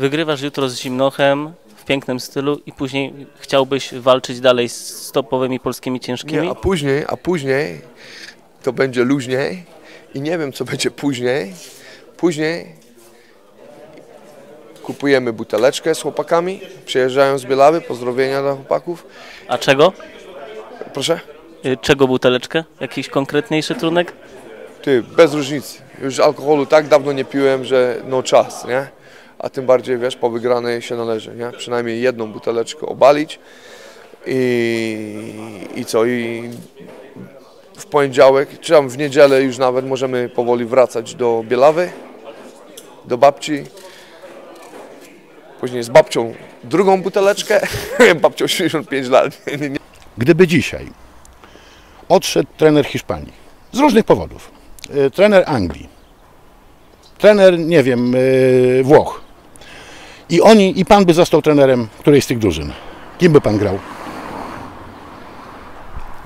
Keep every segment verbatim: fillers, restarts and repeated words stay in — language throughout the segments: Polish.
wygrywasz jutro z Zimnochem w pięknym stylu i później chciałbyś walczyć dalej z topowymi polskimi ciężkimi? Nie, a później, a później to będzie luźniej i nie wiem, co będzie później. Później kupujemy buteleczkę z chłopakami, przyjeżdżają z Bielawy, pozdrowienia dla chłopaków. A czego? Proszę? Czego buteleczkę? Jakiś konkretniejszy trunek? Ty, bez różnicy. Już alkoholu tak dawno nie piłem, że no czas, nie? A tym bardziej, wiesz, po wygranej się należy, nie? Przynajmniej jedną buteleczkę obalić i, i co? I w poniedziałek, czy tam w niedzielę już nawet możemy powoli wracać do Bielawy, do babci. Później z babcią drugą buteleczkę, babcią sześćdziesiąt pięć lat. Gdyby dzisiaj odszedł trener Hiszpanii, z różnych powodów, trener Anglii, trener, nie wiem, Włoch i oni, i pan by został trenerem którejś z tych drużyn, kim by pan grał?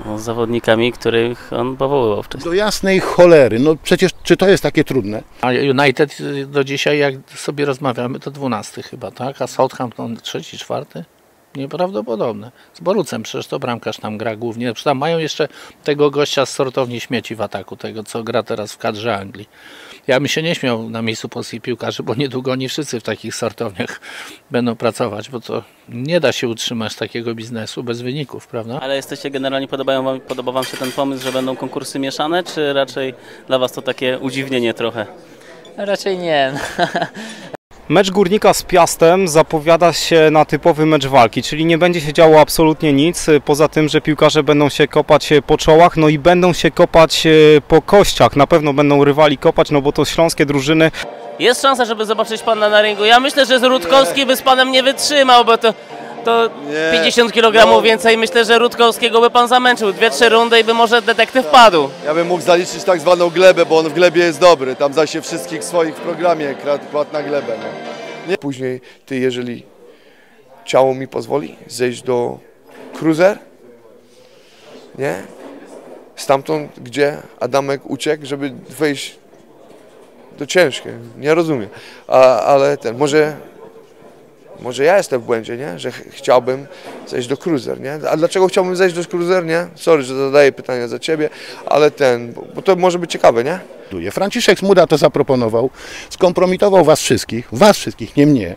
No, z zawodnikami, których on powoływał wcześniej. Do jasnej cholery, no przecież czy to jest takie trudne? A United do dzisiaj, jak sobie rozmawiamy, to dwunasty chyba, tak? A Southampton trzeci, czwarty? Nieprawdopodobne. Z Borucem przecież to bramkarz tam gra głównie. Przecież tam mają jeszcze tego gościa z sortowni śmieci w ataku, tego co gra teraz w kadrze Anglii. Ja bym się nie śmiał na miejscu polskich piłkarzy, bo niedługo oni wszyscy w takich sortowniach będą pracować, bo to nie da się utrzymać takiego biznesu bez wyników, prawda? Ale jesteście generalnie, podobają wam, podoba wam się ten pomysł, że będą konkursy mieszane, czy raczej dla was to takie udziwnienie trochę? Raczej nie. Mecz Górnika z Piastem zapowiada się na typowy mecz walki, czyli nie będzie się działo absolutnie nic, poza tym, że piłkarze będą się kopać po czołach, no i będą się kopać po kościach, na pewno będą rywali kopać, no bo to śląskie drużyny. Jest szansa, żeby zobaczyć pana na ringu, ja myślę, że Zródkowski nie. by z panem nie wytrzymał, bo to, to pięćdziesiąt kilogramów no. więcej, myślę, że Rutkowskiego by pan zamęczył, dwie, trzy rundy i by może detektyw padł. Ja bym mógł zaliczyć tak zwaną glebę, bo on w glebie jest dobry, tam zaś się wszystkich swoich w programie kładł na glebę. Nie? Nie. Później ty, jeżeli ciało mi pozwoli, zejść do Cruiser, nie? Stamtąd, gdzie Adamek uciekł, żeby wejść do ciężkie, nie rozumiem, A, ale ten, może... Może ja jestem w błędzie, nie? Że ch chciałbym zejść do Cruiser, nie? A dlaczego chciałbym zejść do Cruiser, nie? Sorry, że zadaję pytania za ciebie, ale ten, bo, bo to może być ciekawe, nie? Franciszek Zmuda to zaproponował, skompromitował was wszystkich, was wszystkich, nie mnie,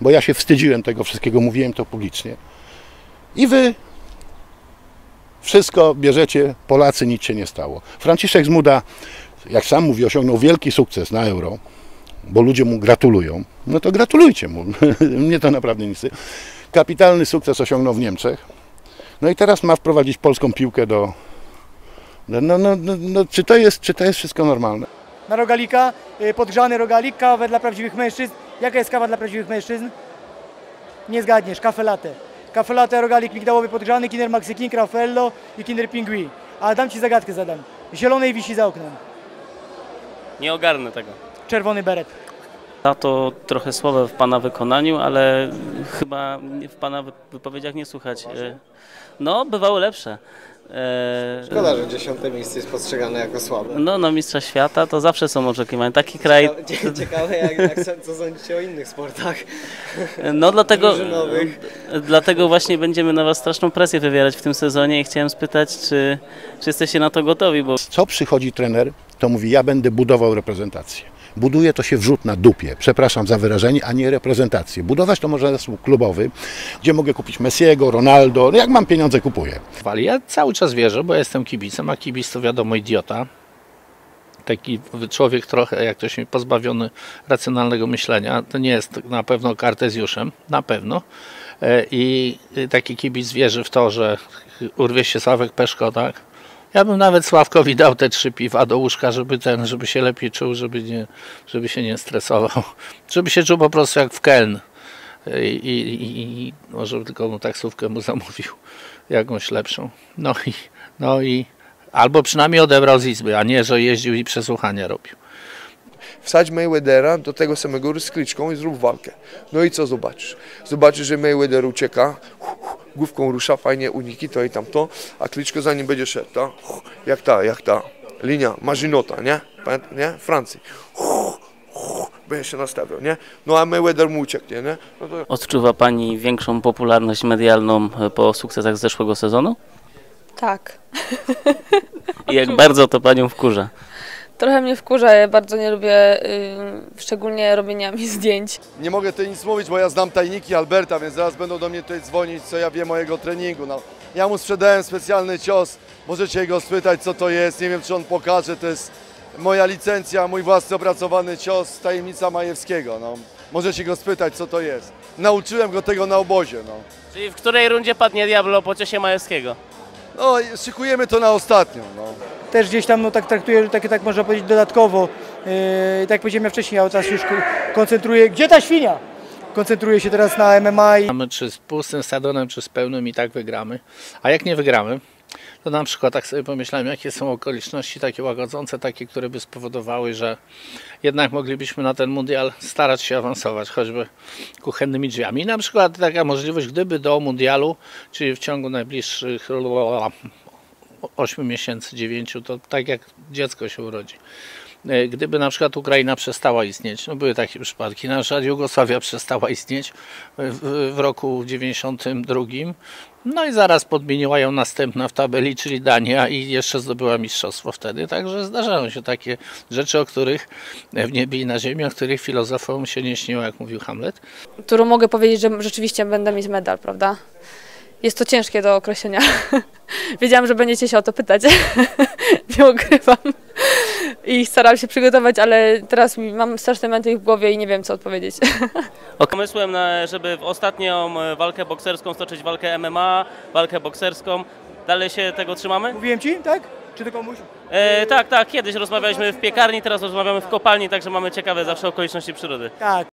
bo ja się wstydziłem tego wszystkiego, mówiłem to publicznie. I wy wszystko bierzecie, Polacy, nic się nie stało. Franciszek Zmuda, jak sam mówi, osiągnął wielki sukces na Euro, bo ludzie mu gratulują, no to gratulujcie mu, mnie to naprawdę nic. Kapitalny sukces osiągnął w Niemczech, no i teraz ma wprowadzić polską piłkę do... No, no, no, no czy, to jest, czy to jest wszystko normalne? Na rogalika, podgrzany rogalik, kawę dla prawdziwych mężczyzn. Jaka jest kawa dla prawdziwych mężczyzn? Nie zgadniesz, kafe latte. Kafe latte, rogalik migdałowy podgrzany, Kinder Maxi King, Raffaello i Kinder Pingui. A dam ci zagadkę, zadam. Zielonej wisi za oknem. Nie ogarnę tego. Czerwony Beret. To trochę słabe w pana wykonaniu, ale chyba w pana wypowiedziach nie słuchać. No, bywały lepsze. Szkoda, że dziesiąte miejsce jest postrzegane jako słabe. No, na mistrza świata to zawsze są oczekiwania. Taki kraj... Ciekawe, ciekawe jak, jak, co sądzicie o innych sportach. No, dlatego, dlatego właśnie będziemy na was straszną presję wywierać w tym sezonie i chciałem spytać, czy, czy jesteście na to gotowi, bo... Co przychodzi trener, to mówi, ja będę budował reprezentację. Buduje to się wrzut na dupie, przepraszam za wyrażenie, a nie reprezentację. Budować to może zasług klubowy, gdzie mogę kupić Messiego, Ronaldo, jak mam pieniądze, kupuję. Ja cały czas wierzę, bo ja jestem kibicem, a kibic to wiadomo idiota. Taki człowiek trochę, jak ktoś pozbawiony racjonalnego myślenia, to nie jest na pewno kartezjuszem, na pewno. I taki kibic wierzy w to, że urwie się Sławek Peszko, tak? Ja bym nawet Sławkowi dał te trzy piwa do łóżka, żeby ten, żeby się lepiej czuł, żeby, nie, żeby się nie stresował. Żeby się czuł po prostu jak w Keln. I, i, i może tylko mu taksówkę mu zamówił, jakąś lepszą. No i, no i albo przynajmniej odebrał z izby, a nie, że jeździł i przesłuchania robił. Wsadź Mayweathera do tego samego z kliczką i zrób walkę. No i co zobaczysz? Zobaczysz, że Mayweather ucieka, główką rusza, fajnie uniki to i tamto, a Kliczko za nim będzie szedł, ta? jak ta, jak ta linia Marzynota, nie? Pamiętam, nie? Francji. będę się nastawiał, nie? No a Mayweather mu uciekł, nie? nie? No to... Odczuwa Pani większą popularność medialną po sukcesach z zeszłego sezonu? Tak. I jak bardzo to Panią wkurza? Trochę mnie wkurza, ja bardzo nie lubię yy, szczególnie robienia mi zdjęć. Nie mogę tutaj nic mówić, bo ja znam tajniki Alberta, więc zaraz będą do mnie tutaj dzwonić, co ja wiem o jego treningu. No, ja mu sprzedałem specjalny cios, możecie go spytać, co to jest, nie wiem, czy on pokaże, to jest moja licencja, mój własny opracowany cios, tajemnica Majewskiego. No, możecie go spytać, co to jest. Nauczyłem go tego na obozie. No. Czyli w której rundzie padnie Diablo po ciosie Majewskiego? No, szykujemy to na ostatnią. No. Też gdzieś tam, no tak traktuję, tak, tak można powiedzieć, dodatkowo. Yy, tak powiedziałem ja wcześniej, ale teraz już koncentruję. Gdzie ta świnia? Koncentruję się teraz na M M A. I... Czy z pustym stadionem, czy z pełnym i tak wygramy. A jak nie wygramy, to na przykład tak sobie pomyślałem, jakie są okoliczności takie łagodzące, takie, które by spowodowały, że jednak moglibyśmy na ten mundial starać się awansować, choćby kuchennymi drzwiami. I na przykład taka możliwość, gdyby do mundialu, czyli w ciągu najbliższych ośmiu miesięcy, dziewięciu, to tak jak dziecko się urodzi. Gdyby na przykład Ukraina przestała istnieć, no były takie przypadki, nasza Jugosławia przestała istnieć w, w roku dziewięćdziesiątym drugim, no i zaraz podmieniła ją następna w tabeli, czyli Dania, i jeszcze zdobyła mistrzostwo wtedy, także zdarzają się takie rzeczy, o których w niebie i na ziemi, o których filozofom się nie śniło, jak mówił Hamlet. Którą mogę powiedzieć, że rzeczywiście będę mieć medal, prawda? Jest to ciężkie do określenia. Wiedziałam, że będziecie się o to pytać. Nie ukrywam. I starałam się przygotować, ale teraz mam straszne mętlik w głowie i nie wiem, co odpowiedzieć. Pomysłem, na, żeby w ostatnią walkę bokserską stoczyć walkę M M A, walkę bokserską. Dalej się tego trzymamy? Mówiłem Ci, tak? Czy to komuś? E, tak, tak. Kiedyś rozmawialiśmy w piekarni, teraz rozmawiamy w kopalni, także mamy ciekawe zawsze okoliczności przyrody. Tak.